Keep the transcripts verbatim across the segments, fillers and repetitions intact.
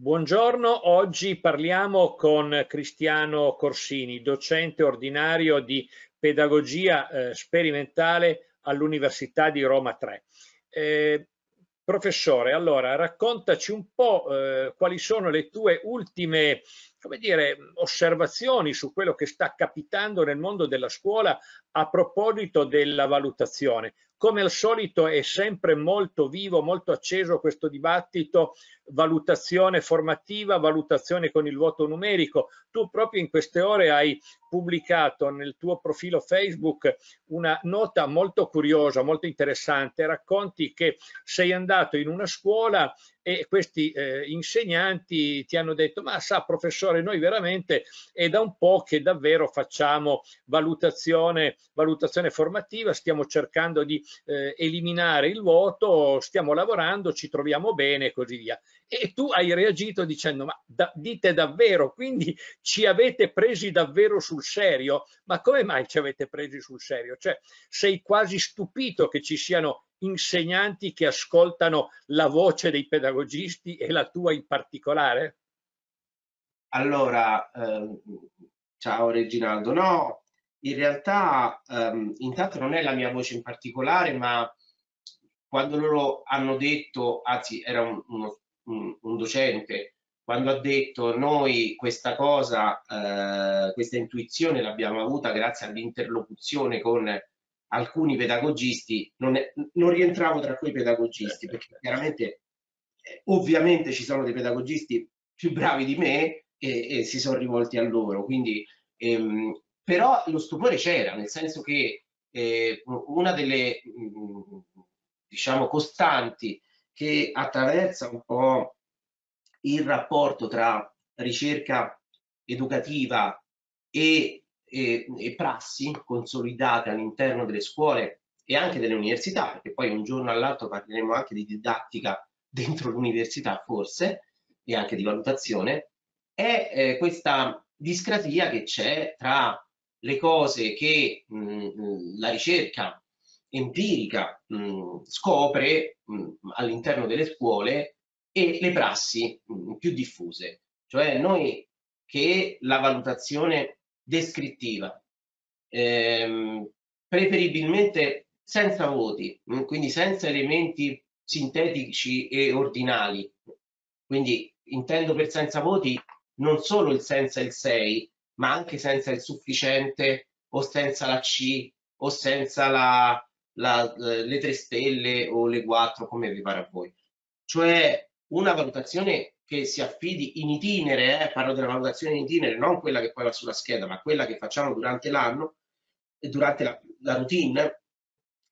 Buongiorno, oggi parliamo con Cristiano Corsini, docente ordinario di pedagogia eh, sperimentale all'Università di Roma tre. Eh, professore, allora raccontaci un po' eh, quali sono le tue ultime, come dire, osservazioni su quello che sta capitando nel mondo della scuola a proposito della valutazione. Come al solito è sempre molto vivo, molto acceso questo dibattito, valutazione formativa, valutazione con il voto numerico. Tu proprio in queste ore hai pubblicato nel tuo profilo Facebook una nota molto curiosa, molto interessante. Racconti che sei andato in una scuola e questi eh, insegnanti ti hanno detto: ma sa professore, noi veramente è da un po' che davvero facciamo valutazione, valutazione formativa, stiamo cercando di eh, eliminare il voto, stiamo lavorando, ci troviamo bene e così via. E tu hai reagito dicendo: ma da, dite davvero, quindi ci avete presi davvero sul serio? Ma come mai ci avete presi sul serio? Cioè sei quasi stupito che ci siano insegnanti che ascoltano la voce dei pedagogisti e la tua in particolare? Allora, ehm, ciao Reginaldo, no, in realtà ehm, intanto non è la mia voce in particolare, ma quando loro hanno detto, anzi era un, uno, un, un docente, quando ha detto noi questa cosa, eh, questa intuizione l'abbiamo avuta grazie all'interlocuzione con alcuni pedagogisti, non, è, non rientravo tra quei pedagogisti, perché chiaramente eh, ovviamente ci sono dei pedagogisti più bravi di me e, e si sono rivolti a loro, quindi ehm, però lo stupore c'era, nel senso che eh, una delle mh, diciamo costanti che attraversa un po' il rapporto tra ricerca educativa e E, e prassi consolidate all'interno delle scuole e anche delle università, perché poi un giorno all'altro parleremo anche di didattica dentro l'università forse, e anche di valutazione, è eh, questa discrasia che c'è tra le cose che mh, la ricerca empirica mh, scopre mh, all'interno delle scuole e le prassi mh, più diffuse, cioè noi che la valutazione descrittiva, ehm, preferibilmente senza voti, quindi senza elementi sintetici e ordinali, quindi intendo per senza voti non solo il senza il sei, ma anche senza il sufficiente o senza la C o senza la, la, le tre stelle o le quattro, come vi pare a voi, cioè una valutazione che si affidi in itinere, eh, parlo della valutazione in itinere, non quella che poi va sulla scheda, ma quella che facciamo durante l'anno, durante la, la routine,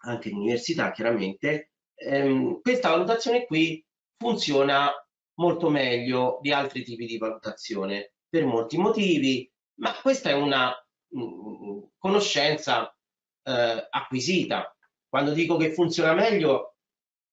anche in università chiaramente, ehm, questa valutazione qui funziona molto meglio di altri tipi di valutazione, per molti motivi, ma questa è una mh, conoscenza eh, acquisita. Quando dico che funziona meglio,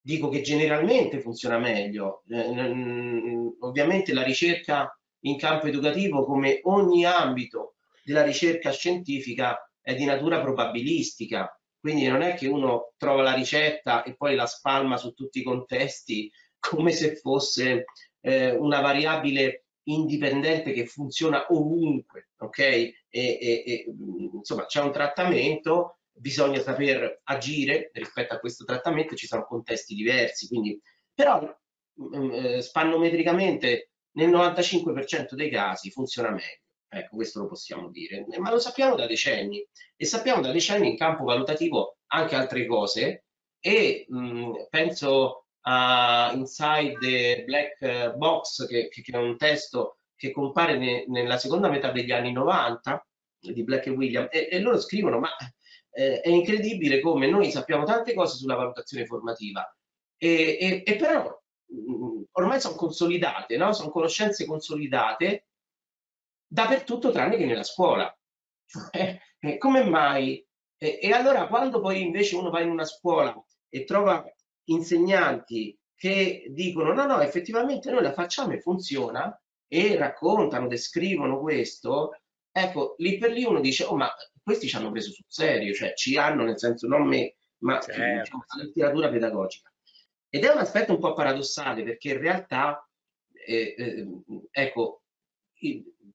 dico che generalmente funziona meglio. Eh, ovviamente la ricerca in campo educativo, come ogni ambito della ricerca scientifica, è di natura probabilistica, quindi non è che uno trova la ricetta e poi la spalma su tutti i contesti come se fosse eh, una variabile indipendente che funziona ovunque, ok? E, e, e, insomma, c'è un trattamento, bisogna saper agire rispetto a questo trattamento, ci sono contesti diversi, quindi però eh, spannometricamente nel novantacinque per cento dei casi funziona meglio, ecco, questo lo possiamo dire, ma lo sappiamo da decenni e sappiamo da decenni in campo valutativo anche altre cose e mh, penso a Inside the Black Box che, che è un testo che compare ne, nella seconda metà degli anni novanta di Black e William e, e loro scrivono: ma Eh, è incredibile come noi sappiamo tante cose sulla valutazione formativa e, e, e però mh, ormai sono consolidate, no? Sono conoscenze consolidate dappertutto tranne che nella scuola. Eh, eh, come mai? Eh, e allora quando poi invece uno va in una scuola e trova insegnanti che dicono no, no, effettivamente noi la facciamo e funziona e raccontano, descrivono questo, ecco, lì per lì uno dice: oh, ma questi ci hanno preso sul serio, cioè ci hanno, nel senso non me, ma certo, la letteratura pedagogica. Ed è un aspetto un po' paradossale, perché in realtà eh, eh, ecco,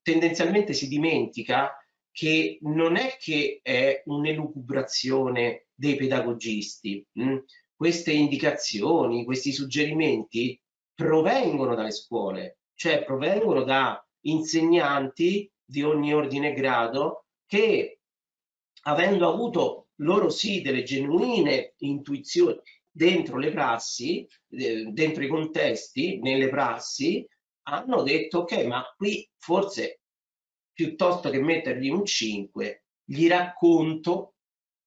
tendenzialmente si dimentica che non è che è un'elucubrazione dei pedagogisti. Mh? Queste indicazioni, questi suggerimenti provengono dalle scuole, cioè provengono da insegnanti di ogni ordine e grado che, avendo avuto loro sì delle genuine intuizioni dentro le prassi, dentro i contesti, nelle prassi, hanno detto ok, ma qui forse piuttosto che mettergli un cinque, gli racconto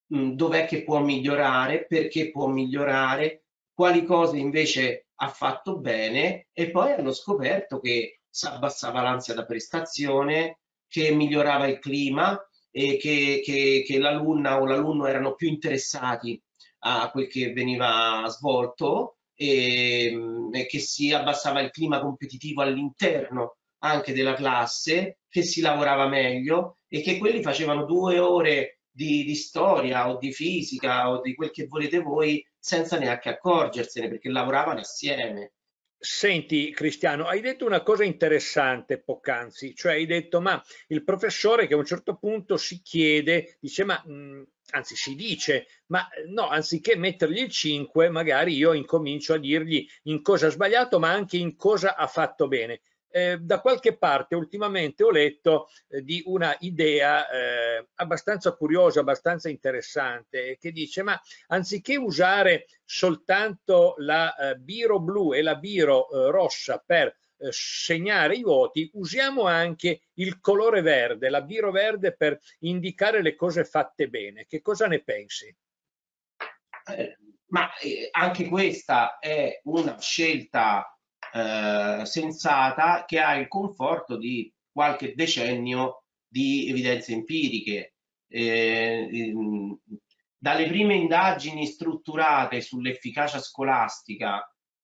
dov'è che può migliorare, perché può migliorare, quali cose invece ha fatto bene, e poi hanno scoperto che si abbassava l'ansia da prestazione, che migliorava il clima e che, che, che l'alunna o l'alunno erano più interessati a quel che veniva svolto e, e che si abbassava il clima competitivo all'interno anche della classe, che si lavorava meglio e che quelli facevano due ore Di, di storia o di fisica o di quel che volete voi senza neanche accorgersene, perché lavoravano assieme. Senti Cristiano, hai detto una cosa interessante poc'anzi, cioè hai detto ma il professore che a un certo punto si chiede, dice ma mh, anzi si dice ma no, anziché mettergli il cinque magari io incomincio a dirgli in cosa ha sbagliato ma anche in cosa ha fatto bene. Eh, da qualche parte ultimamente ho letto eh, di una idea eh, abbastanza curiosa, abbastanza interessante, che dice ma anziché usare soltanto la eh, biro blu e la biro eh, rossa per eh, segnare i voti, usiamo anche il colore verde, la biro verde, per indicare le cose fatte bene. Che cosa ne pensi? Eh, ma eh, anche questa è una scelta Eh, sensata, che ha il conforto di qualche decennio di evidenze empiriche. Eh, ehm, dalle prime indagini strutturate sull'efficacia scolastica,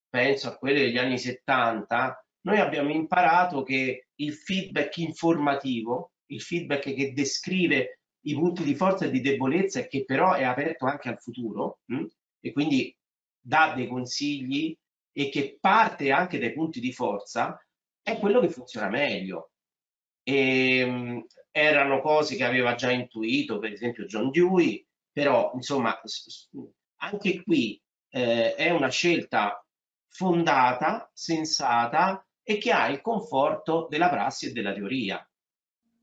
penso a quelle degli anni settanta, noi abbiamo imparato che il feedback informativo, il feedback che descrive i punti di forza e di debolezza e che però è aperto anche al futuro, mh? E quindi dà dei consigli e che parte anche dai punti di forza, è quello che funziona meglio. E, erano cose che aveva già intuito, per esempio John Dewey, però insomma anche qui eh, è una scelta fondata, sensata e che ha il conforto della prassi e della teoria.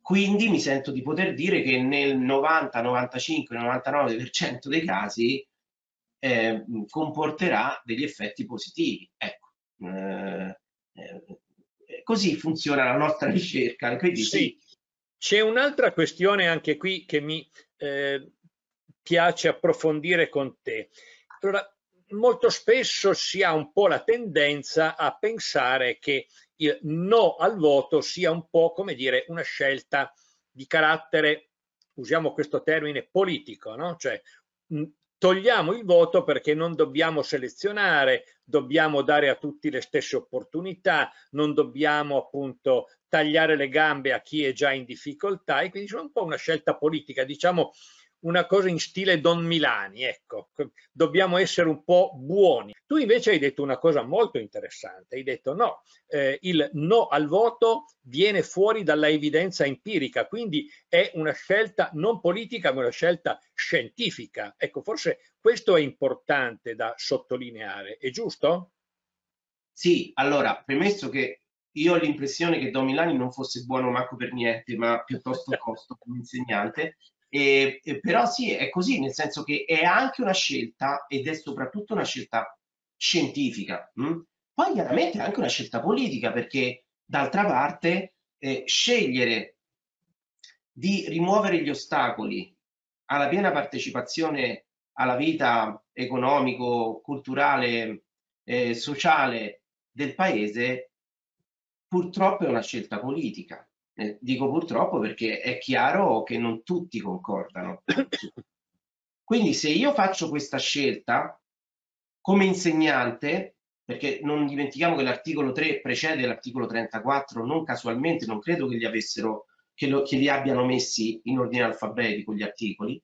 Quindi mi sento di poter dire che nel novanta, novantacinque, novantanove per cento dei casi Eh, comporterà degli effetti positivi. Ecco, eh, eh, così funziona la nostra ricerca. Quindi sì. Sì. C'è un'altra questione anche qui che mi eh, piace approfondire con te. Allora, molto spesso si ha un po' la tendenza a pensare che il no al voto sia un po' come dire una scelta di carattere, usiamo questo termine, politico, no? Cioè mh, togliamo il voto perché non dobbiamo selezionare, dobbiamo dare a tutti le stesse opportunità, non dobbiamo appunto tagliare le gambe a chi è già in difficoltà, e quindi è un po' una scelta politica, diciamo una cosa in stile Don Milani, ecco, dobbiamo essere un po' buoni. Tu invece hai detto una cosa molto interessante, hai detto no, eh, il no al voto viene fuori dalla evidenza empirica, quindi è una scelta non politica ma una scelta scientifica. Ecco, forse questo è importante da sottolineare, è giusto? Sì, allora, premesso che io ho l'impressione che Don Milani non fosse buono manco per niente, ma piuttosto tosto come insegnante, Eh, eh, però sì, è così, nel senso che è anche una scelta ed è soprattutto una scelta scientifica, mh? Poi chiaramente è anche una scelta politica, perché d'altra parte eh, scegliere di rimuovere gli ostacoli alla piena partecipazione alla vita economico, culturale, eh, sociale del paese, purtroppo è una scelta politica. Eh, dico purtroppo perché è chiaro che non tutti concordano. Quindi se io faccio questa scelta come insegnante, perché non dimentichiamo che l'articolo tre precede l'articolo trentaquattro, non casualmente, non credo che li avessero, che, lo, che li abbiano messi in ordine alfabetico gli articoli,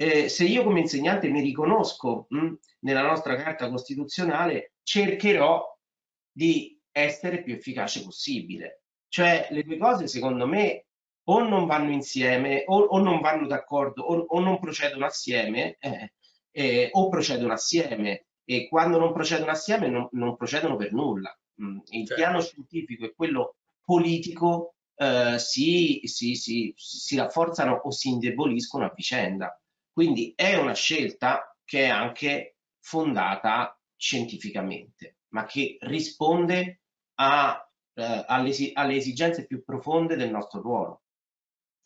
eh, se io come insegnante mi riconosco mh, nella nostra Carta Costituzionale, cercherò di essere più efficace possibile. Cioè le due cose secondo me o non vanno insieme o, o non vanno d'accordo o, o non procedono assieme eh, eh, o procedono assieme, e quando non procedono assieme non, non procedono per nulla. Mm, il certo. piano scientifico e quello politico eh, si, si, si, si rafforzano o si indeboliscono a vicenda, quindi è una scelta che è anche fondata scientificamente, ma che risponde a, eh, alle, alle esigenze più profonde del nostro ruolo.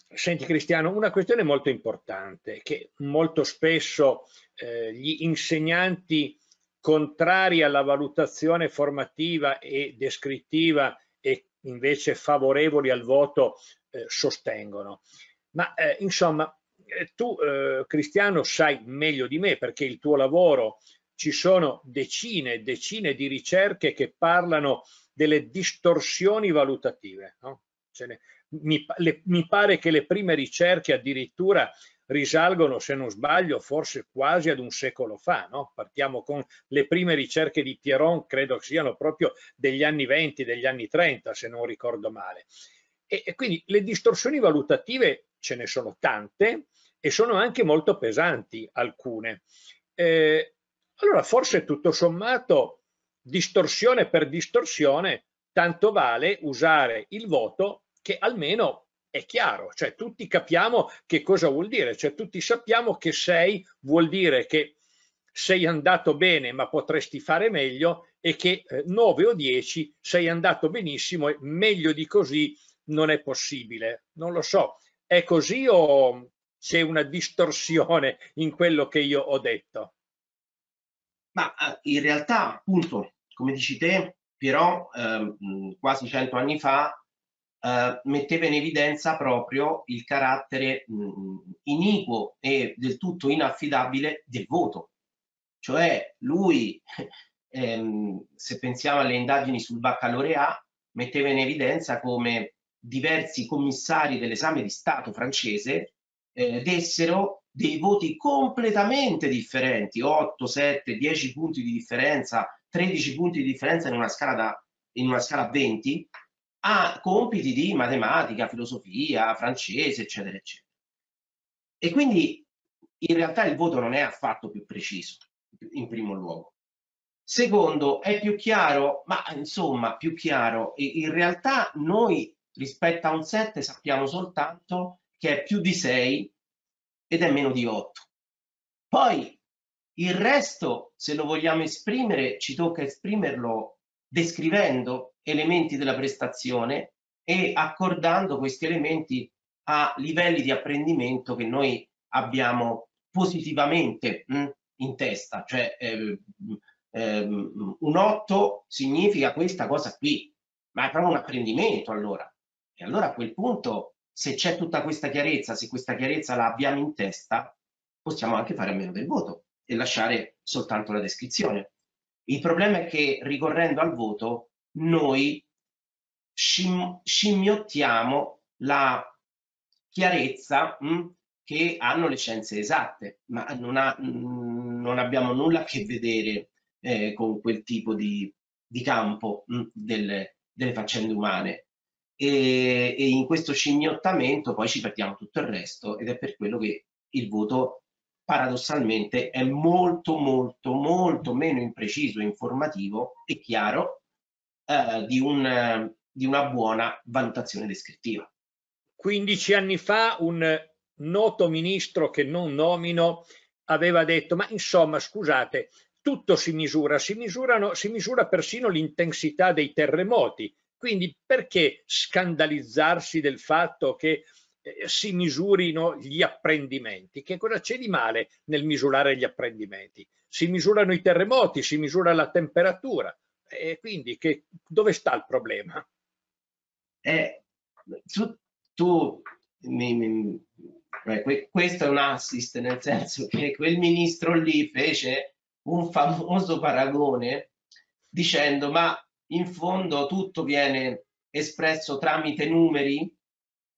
Senti Cristiano, una questione molto importante che molto spesso eh, gli insegnanti contrari alla valutazione formativa e descrittiva e invece favorevoli al voto eh, sostengono. Ma eh, insomma, tu eh, Cristiano sai meglio di me, perché il tuo lavoro, ci sono decine e decine di ricerche che parlano delle distorsioni valutative, no? Ce ne, mi, le, mi pare che le prime ricerche addirittura risalgono, se non sbaglio, forse quasi ad un secolo fa, no? Partiamo con le prime ricerche di Piéron, credo siano proprio degli anni venti, degli anni trenta, se non ricordo male. E, e quindi le distorsioni valutative ce ne sono tante e sono anche molto pesanti alcune. Eh, Allora forse tutto sommato, distorsione per distorsione, tanto vale usare il voto, che almeno è chiaro, cioè tutti capiamo che cosa vuol dire, cioè tutti sappiamo che sei vuol dire che sei andato bene ma potresti fare meglio, e che nove o dieci sei andato benissimo e meglio di così non è possibile. Non lo so, è così o c'è una distorsione in quello che io ho detto? Ma in realtà, appunto, come dici te, Piéron eh, quasi cento anni fa eh, metteva in evidenza proprio il carattere mh, iniquo e del tutto inaffidabile del voto. Cioè lui, ehm, se pensiamo alle indagini sul baccalaureato, metteva in evidenza come diversi commissari dell'esame di Stato francese eh, dessero dei voti completamente differenti, otto, sette, dieci punti di differenza, tredici punti di differenza in una scala, da, in una scala venti, a compiti di matematica, filosofia, francese, eccetera, eccetera. E quindi in realtà il voto non è affatto più preciso, in primo luogo. Secondo, è più chiaro, ma insomma più chiaro, in realtà noi rispetto a un sette sappiamo soltanto che è più di sei, ed è meno di otto. Poi il resto, se lo vogliamo esprimere, ci tocca esprimerlo descrivendo elementi della prestazione e accordando questi elementi a livelli di apprendimento che noi abbiamo positivamente mh, in testa. Cioè eh, eh, un otto significa questa cosa qui, ma è proprio un apprendimento allora. E allora a quel punto, se c'è tutta questa chiarezza, se questa chiarezza la abbiamo in testa, possiamo anche fare a meno del voto e lasciare soltanto la descrizione. Il problema è che ricorrendo al voto noi scimm- scimmiottiamo la chiarezza mh, che hanno le scienze esatte, ma non, ha, mh, non abbiamo nulla a che vedere eh, con quel tipo di, di campo mh, delle, delle faccende umane. E, e in questo scimmiottamento poi ci perdiamo tutto il resto, ed è per quello che il voto paradossalmente è molto molto molto meno impreciso, informativo e chiaro eh, di, un, di una buona valutazione descrittiva. quindici anni fa un noto ministro che non nomino aveva detto: ma insomma scusate, tutto si misura, si, misurano, si misura persino l'intensità dei terremoti. Quindi perché scandalizzarsi del fatto che eh, si misurino gli apprendimenti? Che cosa c'è di male nel misurare gli apprendimenti? Si misurano i terremoti, si misura la temperatura. E quindi che, dove sta il problema? Eh, tu, tu mi, mi, eh, questo è un assist, nel senso che quel ministro lì fece un famoso paragone dicendo: ma in fondo tutto viene espresso tramite numeri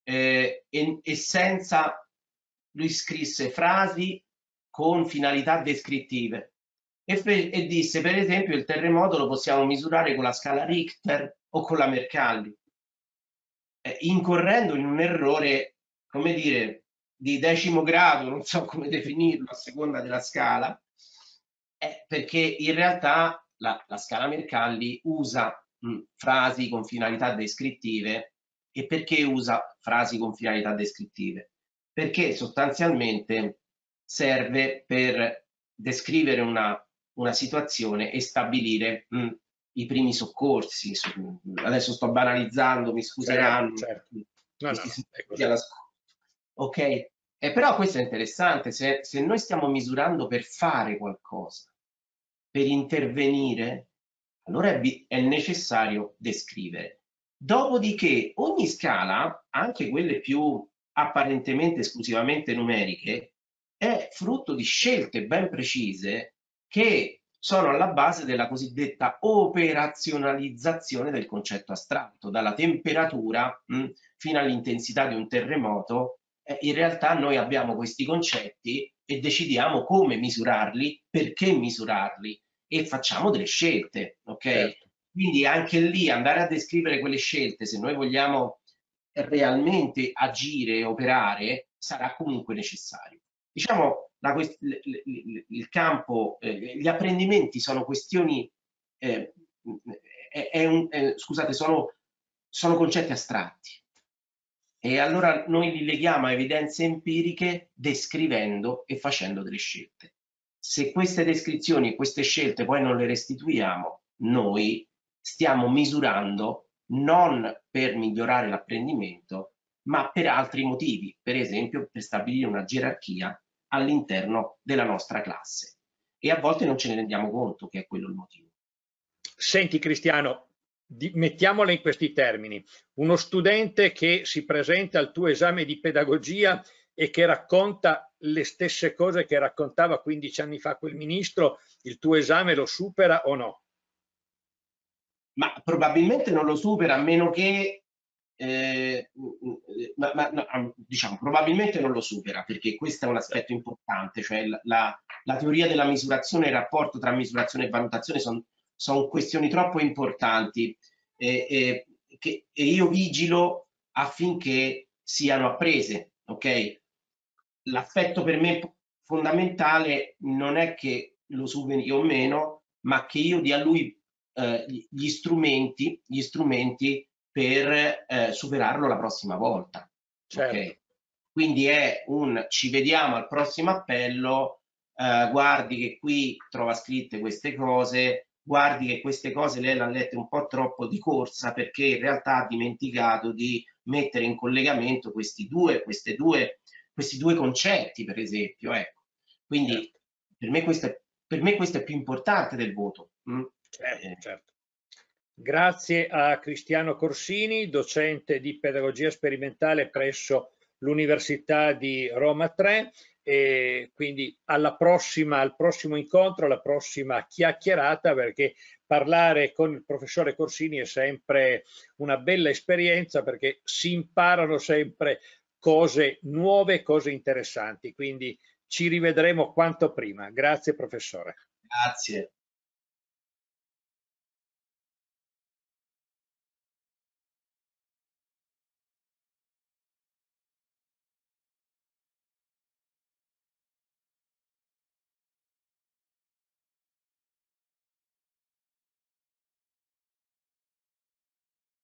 eh, e, e senza, lui scrisse, frasi con finalità descrittive. e, fe- e disse, per esempio, il terremoto lo possiamo misurare con la scala Richter o con la Mercalli, eh, incorrendo in un errore, come dire, di decimo grado, non so come definirlo a seconda della scala, eh, perché in realtà la, la scala Mercalli usa mh, frasi con finalità descrittive. E perché usa frasi con finalità descrittive? Perché sostanzialmente serve per descrivere una, una situazione e stabilire mh, i primi soccorsi. Adesso sto banalizzando, mi scuseranno. Certo, certo. No, no, ok, eh, però questo è interessante. Se, se noi stiamo misurando per fare qualcosa, per intervenire, allora è, è necessario descrivere. Dopodiché ogni scala, anche quelle più apparentemente esclusivamente numeriche, è frutto di scelte ben precise che sono alla base della cosiddetta operazionalizzazione del concetto astratto, dalla temperatura mh, fino all'intensità di un terremoto. Eh, in realtà noi abbiamo questi concetti e decidiamo come misurarli, perché misurarli, e facciamo delle scelte, ok? Certo. Quindi anche lì andare a descrivere quelle scelte, se noi vogliamo realmente agire, operare, sarà comunque necessario. Diciamo, la, il campo, gli apprendimenti sono questioni, eh, è un, eh, scusate, sono, sono concetti astratti. E allora noi li leghiamo a evidenze empiriche descrivendo e facendo delle scelte. Se queste descrizioni e queste scelte poi non le restituiamo, noi stiamo misurando non per migliorare l'apprendimento, ma per altri motivi, per esempio per stabilire una gerarchia all'interno della nostra classe. E a volte non ce ne rendiamo conto che è quello il motivo. Senti Cristiano, di, mettiamola in questi termini. Uno studente che si presenta al tuo esame di pedagogia e che racconta le stesse cose che raccontava quindici anni fa quel ministro, il tuo esame lo supera o no? Ma probabilmente non lo supera, a meno che, eh, ma, ma, no, diciamo, probabilmente non lo supera, perché questo è un aspetto importante, cioè la, la teoria della misurazione e il rapporto tra misurazione e valutazione sono son questioni troppo importanti eh, eh, che, e io vigilo affinché siano apprese, ok? L'aspetto per me fondamentale non è che lo superi o meno, ma che io dia a lui Gli strumenti, gli strumenti per eh, superarlo la prossima volta. Certo. Okay? Quindi è un ci vediamo al prossimo appello, eh, guardi che qui trova scritte queste cose, guardi che queste cose lei le ha lette un po' troppo di corsa perché in realtà ha dimenticato di mettere in collegamento questi due, queste due, questi due concetti, per esempio. Ecco. Quindi certo. per, me questo è, per me questo è più importante del voto. Mh? Certo, certo. Grazie a Cristiano Corsini, docente di pedagogia sperimentale presso l'Università di Roma tre, e quindi alla prossima, al prossimo incontro, alla prossima chiacchierata, perché parlare con il professore Corsini è sempre una bella esperienza, perché si imparano sempre cose nuove, cose interessanti, quindi ci rivedremo quanto prima. Grazie professore. Grazie.